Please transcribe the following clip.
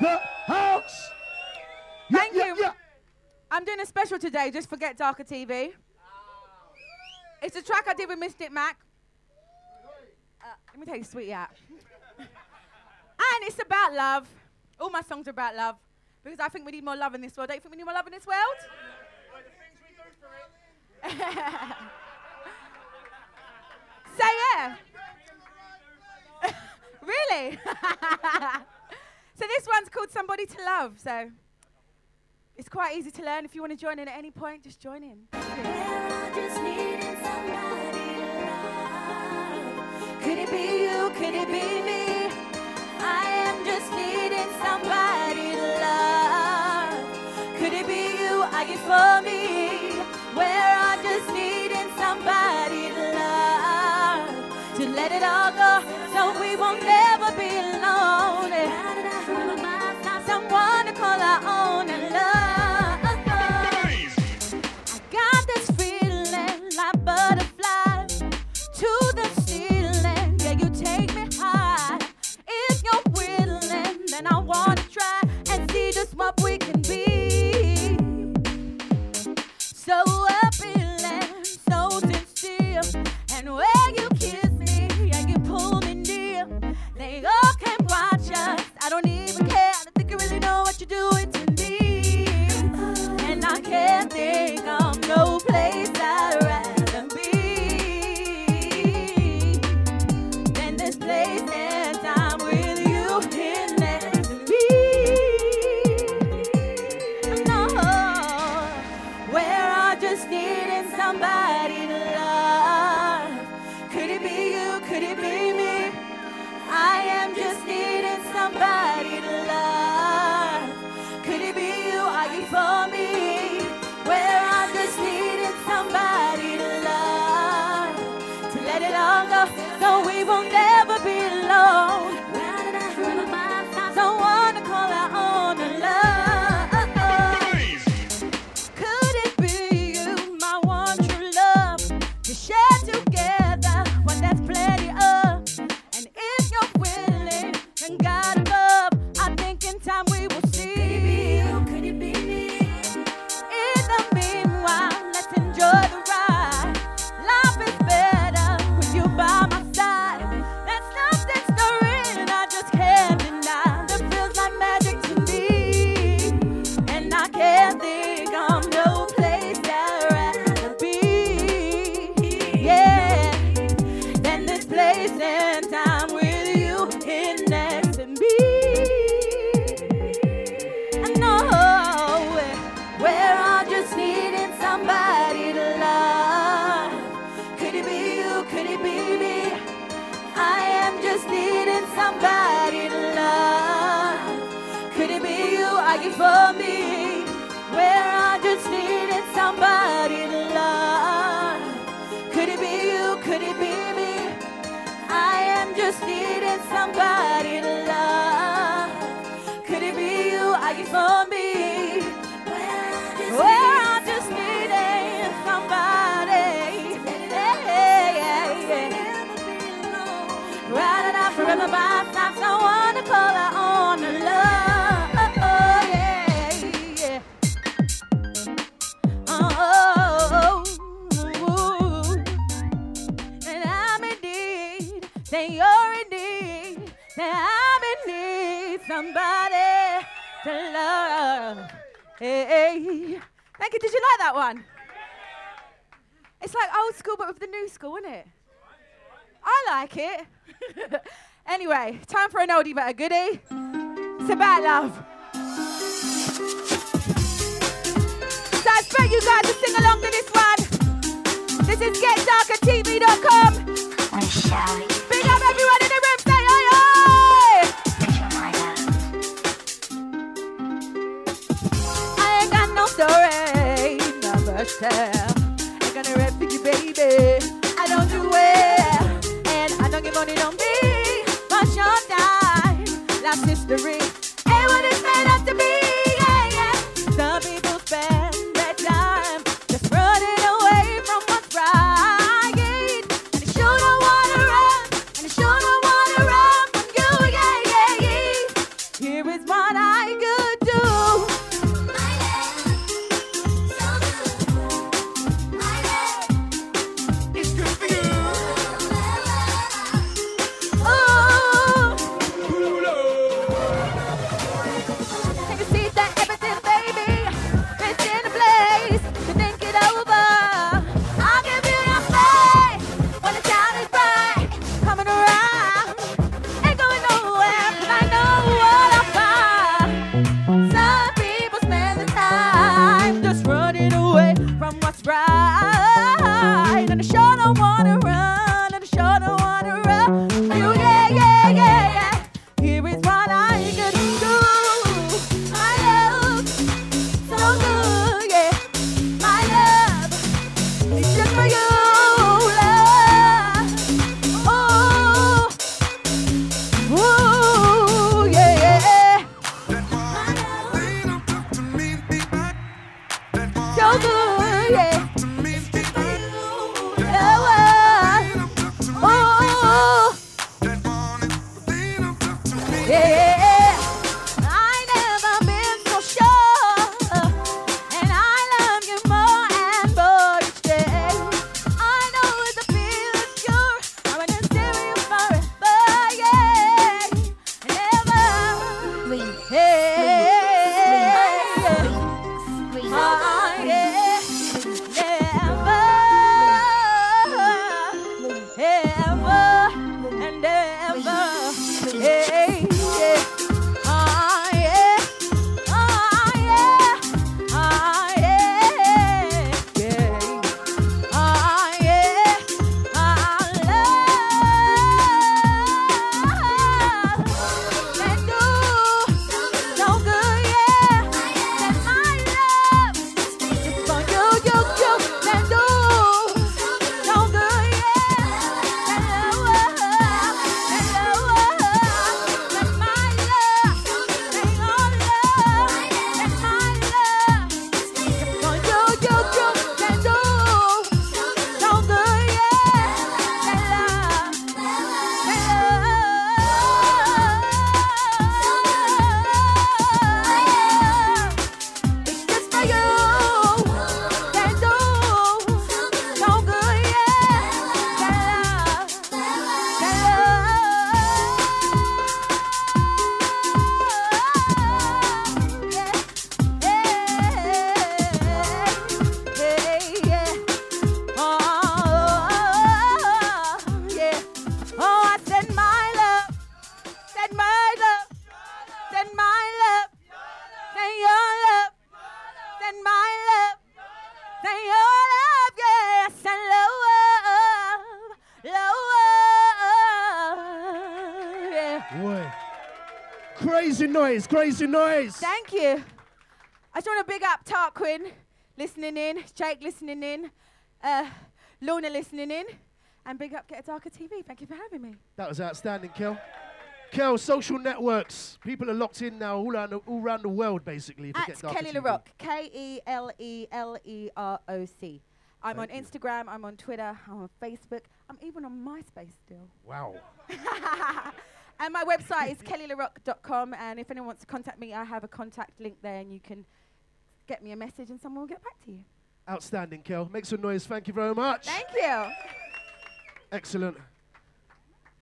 the house. Yeah, thank you. Yeah. I'm doing a special today just for Get Darker TV. It's a track I did with Mystic Matt. Let me take a sweetie out. And it's about love. All my songs are about love. Because I think we need more love in this world. Don't you think we need more love in this world? Like the things we do for it. So, yeah. Really? So this one's called Somebody to Love. So it's quite easy to learn. If you want to join in at any point, just join in. Yeah, I just needed somebody to love. Could it be you? Could it be me? I am just needing somebody to love. Could it be you? Are you for me? Where I'm just needing somebody to love. To let it all go so we won't never be lonely. Someone to call our own and love. I got this feeling like butterfly to the ceiling. Yeah, you take me high. If you're willing, then I want to try and see just what we can be. So appealing, so sincere. And when you kiss me and you pull me near, they all can watch us. I don't even care. You do it to me, and I can't think of no place I'd rather be than this place and time with you in next to me. No, where I just needed somebody to love. Could it be you? Could it be me? I am just needing somebody to love. For me, where I just needed somebody to love, to let it all go, so we won't never be alone. Someone to call our own and love. Could it be you, my one true love, to share together when there's plenty of? And if you're willing, then God above, I think in time we will see. Somebody to love. Could it be you? Are you for me? Where I just needed somebody to love. Could it be you? Could it be me? I am just needing somebody to love. Could it be you? Are you for me? Where I just needed somebody. Right enough forever by time, someone to call our own and love. Oh, yeah, yeah. Oh, and I'm in need, then you're in need, then I'm in need, somebody to love. Hey, thank you. Did you like that one? It's like old school, but with the new school, isn't it? I like it. Anyway, time for an oldie but a goodie. It's about love. So I expect you guys to sing along to this one. This is GetDarkerTV.com. Big up everyone in the room. Say oi oi. I ain't got no story, no rush time. I got a rep for you, baby. I don't do well. Don't give money on me, but your time, life's history, and what it's made up to be, yeah, yeah. Some people spend their time just running away from what's right, and they sure don't wanna run, and they sure don't wanna run from you, yeah, yeah, yeah. Here is one. what I could do. My love, so good. My love, it's good for you. Oh, take a seat, that everything, baby, it's in a place to think it over. I'll give you your face when the town is bright, coming around, ain't going nowhere, 'cause I know what I find. Some people spend their time just running away from what's right, and I sure don't wanna run, and I sure don't wanna run. You, yeah, yeah, yeah, yeah. Here is what I could do. My love, so good, yeah. My love, it's just for you, love. Oh, ooh, yeah, yeah. So good, yeah. Oh, oh, yeah. I never been so sure, and I love you more and more each day. I know it's a feeling pure. I want to stay with you forever, yeah. Never leave. Oh, yeah. Never, ever, and ever, hey, yeah. Ah, yeah. Ah, yeah. Ah, yeah. Yeah. Ah, yeah. I love and do so good, yeah. And my love is for you, you, you. And do so good, yeah. And my love, they all love. And my love. For you can do so good, yeah. It's just for you can do so good, yeah. Oh, I said my love, said my love, said my love, say your love, said my love, say your love, yeah. I said love, love, yeah. Wait. Crazy noise, crazy noise. Thank you. I just want to big up Tarquin listening in, Jake listening in, Lorna listening in, and big up Get Darker TV. Thank you for having me. That was outstanding, Kel. Kel, social networks. People are locked in now all around the world, basically. For Get At Darker Kele Le TV. Roc, KeleleRoc. I'm on Thank you. Instagram, I'm on Twitter, I'm on Facebook, I'm even on MySpace still. Wow. And my website is keleleroc.com, and if anyone wants to contact me, I have a contact link there, and you can get me a message and someone will get back to you. Outstanding, Kel. Make some noise. Thank you very much. Thank you. Excellent.